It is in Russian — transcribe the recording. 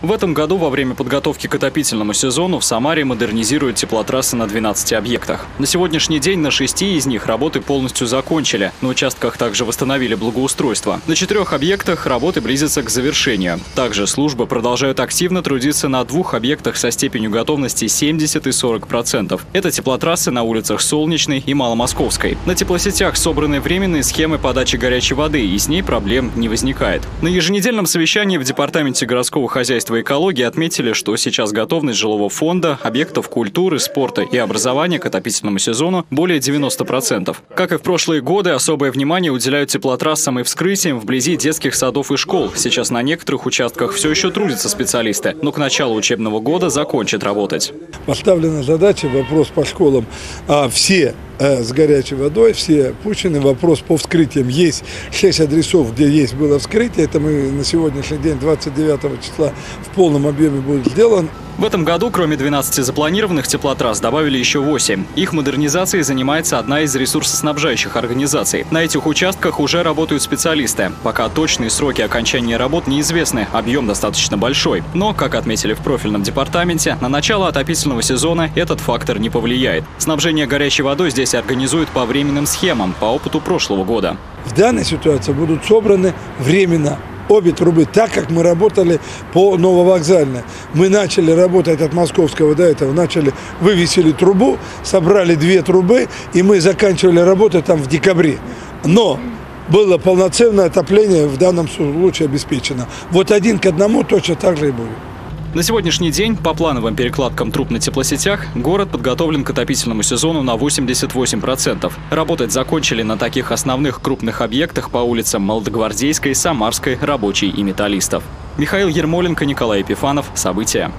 В этом году во время подготовки к отопительному сезону в Самаре модернизируют теплотрассы на 12 объектах. На сегодняшний день на 6 из них работы полностью закончили. На участках также восстановили благоустройство. На 4 объектах работы близятся к завершению. Также службы продолжают активно трудиться на 2 объектах со степенью готовности 70 и 40%. Это теплотрассы на улицах Солнечной и Маломосковской. На теплосетях собраны временные схемы подачи горячей воды, и с ней проблем не возникает. На еженедельном совещании в Департаменте городского хозяйства и экологии отметили, что сейчас готовность жилого фонда, объектов культуры, спорта и образования к отопительному сезону более 90%. Как и в прошлые годы, особое внимание уделяют теплотрассам и вскрытиям вблизи детских садов и школ. Сейчас на некоторых участках все еще трудятся специалисты, но к началу учебного года закончат работать. Поставлена задача, вопрос по школам, все с горячей водой, все пущены. Вопрос по вскрытиям. Есть 6 адресов, где было вскрытие. Это мы на сегодняшний день, 29 числа, в полном объеме будет сделан. В этом году, кроме 12 запланированных теплотрасс, добавили еще 8. Их модернизацией занимается одна из ресурсоснабжающих организаций. На этих участках уже работают специалисты. Пока точные сроки окончания работ неизвестны, объем достаточно большой. Но, как отметили в профильном департаменте, на начало отопительного сезона этот фактор не повлияет. Снабжение горячей водой здесь организуют по временным схемам, по опыту прошлого года. В данной ситуации будут собраны временно обе трубы, так как мы работали по Нововокзальной. Мы начали работать от Московского до этого, вывесили трубу, собрали 2 трубы, и мы заканчивали работу там в декабре. Но было полноценное отопление в данном случае обеспечено. Вот 1 к 1 точно так же и будет. На сегодняшний день по плановым перекладкам труб на теплосетях город подготовлен к отопительному сезону на 88%. Работать закончили на таких основных крупных объектах по улицам Молодогвардейской, Самарской, Рабочей и Металлистов. Михаил Ермоленко, Николай Епифанов. События.